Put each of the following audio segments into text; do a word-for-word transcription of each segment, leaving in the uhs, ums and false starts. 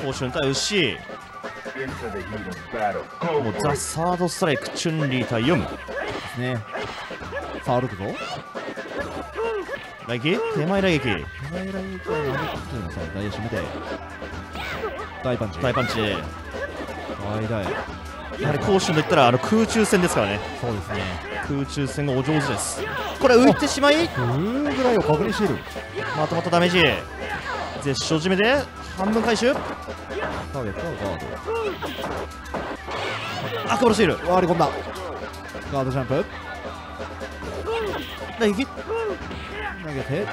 攻守に対牛。もうザ・サードストライク、チュンリー対ヨムですね。さあ歩くぞ。来撃、手前来撃、手前来撃は投げてください。外野締めて大パンチ、大パンチで大大。やはり攻守といったらあの空中戦ですからね。そうですね、空中戦がお上手です。これ浮いてしまい、うーんぐらいを確認している。まとまったダメージ、絶唱締めで半分回収。ターゲットはガード、あ、殺している、割り込んだ。ガードジャンプ、投げて、こ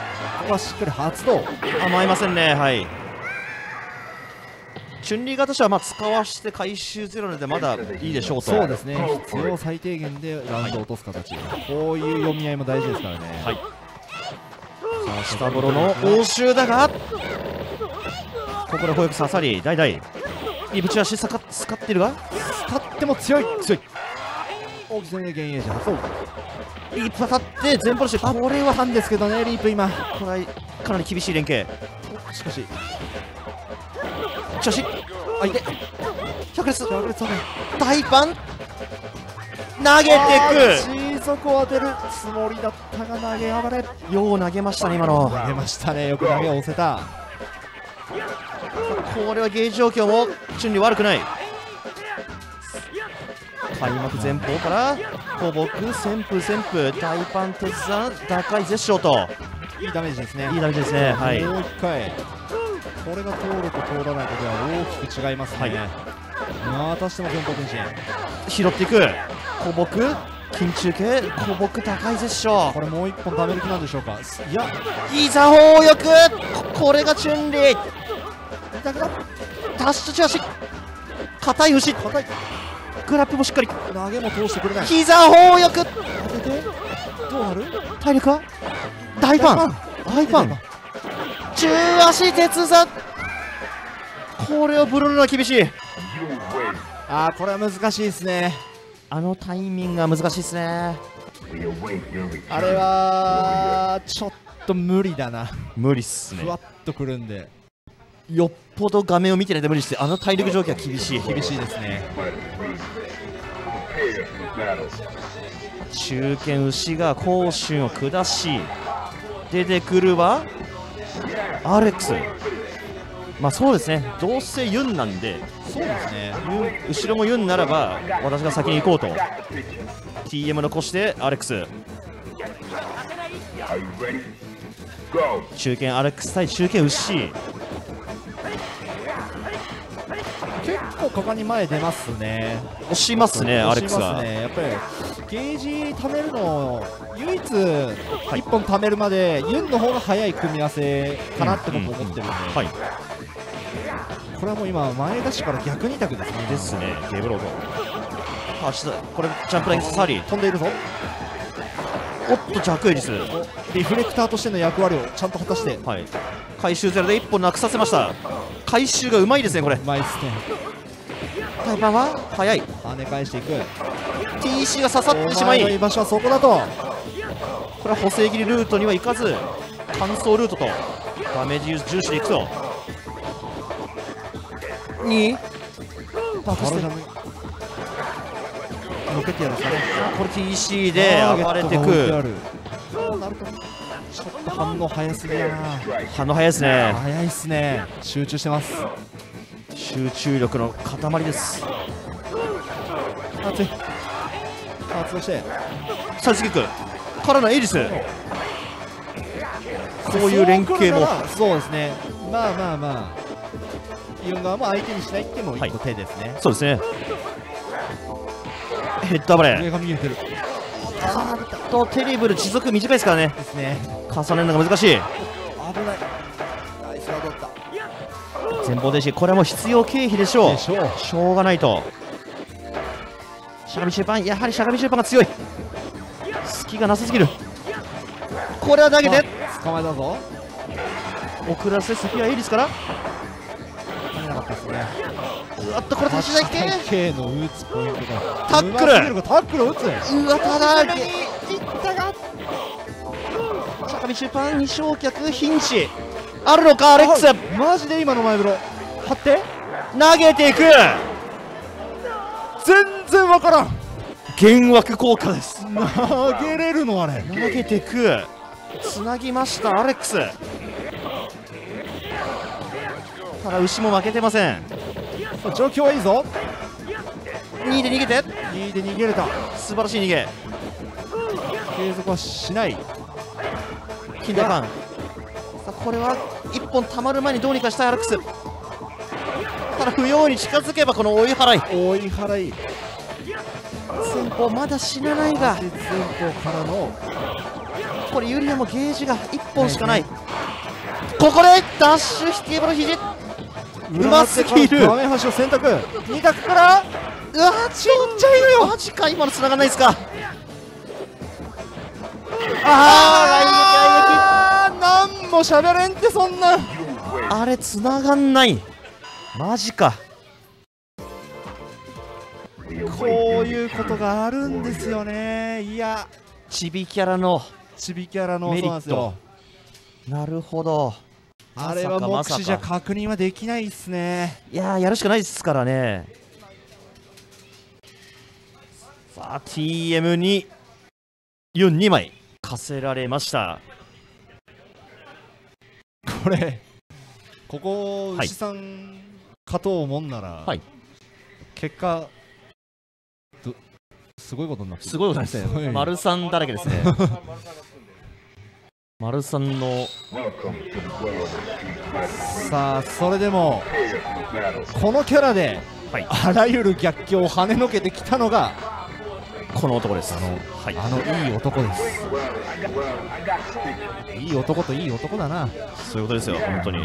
こはしっかり発動、甘いませんね。はい、チュンリー側としてはまあ使わせて回収ゼロなのでまだいいでしょうと。そうですね、必要最低限でラウンドを落とす形、はい、こういう読み合いも大事ですからね。はい、さあ下頃の応酬だが、ここで保育刺さり代々いぶち足使ってるが、使っても強い強い。大きさに現役者発動、リープ当たって前方のシュート、これは半ですけどね。リープ今これかなり厳しい連携、しかししかし相手百裂、百裂大パン、投げてく、そこを当てるつもりだったが投げ上がれ、よう投げましたね。今の投げましたね、よく投げを押せた。これはゲージ状況もチュンリー悪くない。開幕前方から小木、旋風旋風大パン突然打開絶唱と、いいダメージですね、いいダメージですね。はい、もういっかいこれが通ると通らないとでは大きく違いますね。はい、またしても前方転身、拾っていく小木、金中継小木打開絶唱、これもういっぽんダメ抜きなんでしょうか。いや、いざ方よく、これがチュンリーだからダッシュ中足、硬い牛、硬いグラップもしっかり、投げも通してくれない、膝方よく当てて、どうなる、体力は大パン、大パン中足鉄座、これをブルーのは厳しい。ああ、これは難しいですね、あのタイミングが難しいですね。あれはちょっと無理だな、無理っすね、ふわっとくるんで、よっぽど画面を見てないで無理して、あの体力状況は厳しい、厳しいですね。中堅牛が攻守を下し、出てくるはアレックス。まあそうですね、どうせユンなんで、そうですね、後ろもユンならば私が先に行こうと ティーエム 残してアレックス、中堅アレックス対中堅牛、結構果敢に前出ますね、押しますね、アレックスは。やっぱりゲージ貯めるの、唯一いっぽん貯めるまで、はい、ユンの方が早い組み合わせかなって僕、思ってるんで、これはもう今、前出しから逆に択ですね、ですね、ゲブロード、これ、ジャンプライン、サリー、飛んでいるぞ、おっと、弱エリス、リフレクターとしての役割をちゃんと果たして、はい、回収ゼロでいっぽんなくさせました。回収がうまいですね、これ。うまいですね。台湾は早い。跳ね返していく。ティーシー が刺さってしまい。今の居場所はそこだと。これは補正切りルートにはいかず、乾燥ルートとダメージ重視でいくと。に。バックして。のけてやるんですかね。これ ティーシー で暴れてく。なるほど。ちょっと反応早すぎやな。反応早いですね。早いですね。集中してます。集中力の塊です。熱い。発動して。サイスキックからのエリス。こういう連携も。そうですね。まあまあまあ。イオン側も相手にしないっていうのも一個手ですね、はい。そうですね。ヘッド暴れ。上が見えてる。あーっとテリブル持続短いですからね。ですね。重ねるのが難しい。危ない。ナイスが取った。前方停止、これも必要経費でしょう。でしょう。しょうがないと。しゃがみシューパン、やはりしゃがみシューパンが強い。隙がなさすぎる。これは投げて。捕まえたぞ。遅らせ先はエリスから。投げなかったですね。うわっとこれ立ち台系の打つポイントがタックル、タックルを打つ。うわただいったが坂道シュパンに焼却瀕死あるのかアレックス。マジで今の前風呂張って投げていく。全然わからん。幻惑効果です。投げれるのあれ。投げていく。つなぎましたアレックス。ただ牛も負けてません。状況はいいぞ。にいで逃げて、にいで逃げれた。素晴らしい逃げ。継続はしない近代パン。さあこれはいっぽんたまる前にどうにかしたいアレックス。ただ不要に近づけばこの追い払い、追い払い前方まだ死なないが、前方からのこれユリアもゲージがいっぽんしかない。ここでダッシュ引き場の肘、うますぎる。画面端を選択、に択から、うわーちっちゃいのよマジか。今のつながんないですか。ああ何も喋れんって、そんなあれつながんない、マジか。こういうことがあるんですよね。いやチビキャラのチビキャラのメリット。なるほど。あれは目視じゃ確認はできないですね。いやーやるしかないですからね。さあ ティーエム にユンにまい課せられました。これここ牛さん勝とうもんなら、はい、結果すごいことになって、すごいことですね。丸さんだらけですね。丸さんのさあそれでもこのキャラで、はい、あらゆる逆境を跳ねのけてきたのがこの男です。あの、はい、あのいい男です。いい男といい男だな。そういうことですよ本当に。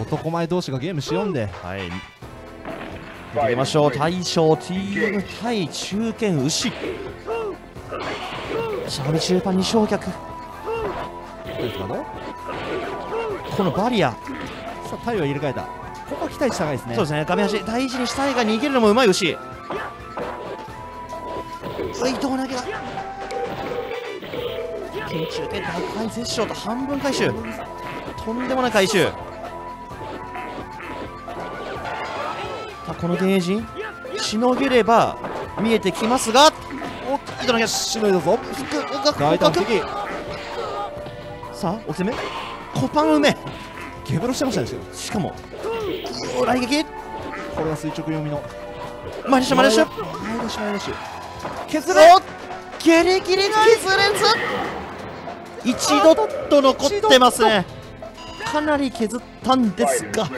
男前同士がゲームしよんで、はい、入れましょう。大将 ティーエム 対中堅牛。しゃがみ中盤に焼却。このバリア。さあ体を入れ替えた。ここは期待したいですね。そうですね。画面端大事にしたいが逃げるのもうまい牛。水道投げだ。天中堅奪回絶唱と半分回収。とんでもない回収。このゲージしのげれば見えてきますが、おっ糸投げしのいだぞ。さあお攻めコパン埋めゲブロしてましたね。しかも来撃。これは垂直読みのマリシュマリシュマリシュマリシュ削れギリギリ削れず一度と残ってますね。かなり削ったんですが、い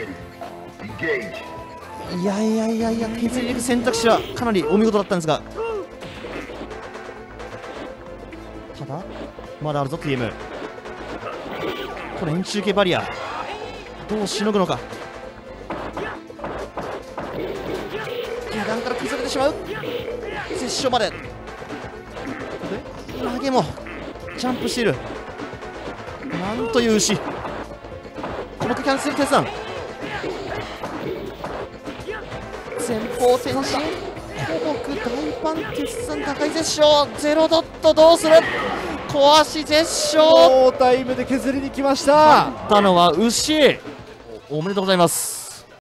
やいやいやいや削り抜く選択肢はかなりお見事だったんですが、ただまだあるぞ ティーエム。 これ円柱系バリアどうしのぐのか。下段から崩れてしまう。接触まで投げもジャンプしている。なんという牛。このキャンセル決断。前方転身、古木大パン決算高い絶唱、ゼロドットどうする、小足絶唱、タイムで削りに来ました。勝ったのは牛。おめでとうございます。